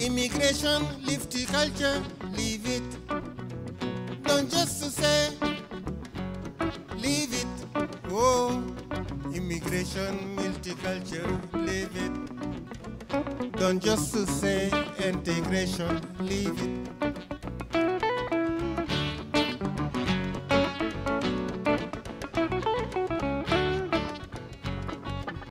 Immigration, live the culture, leave it. Don't just say, leave it. Oh, immigration, multiculture, leave it. Don't just say integration, leave it.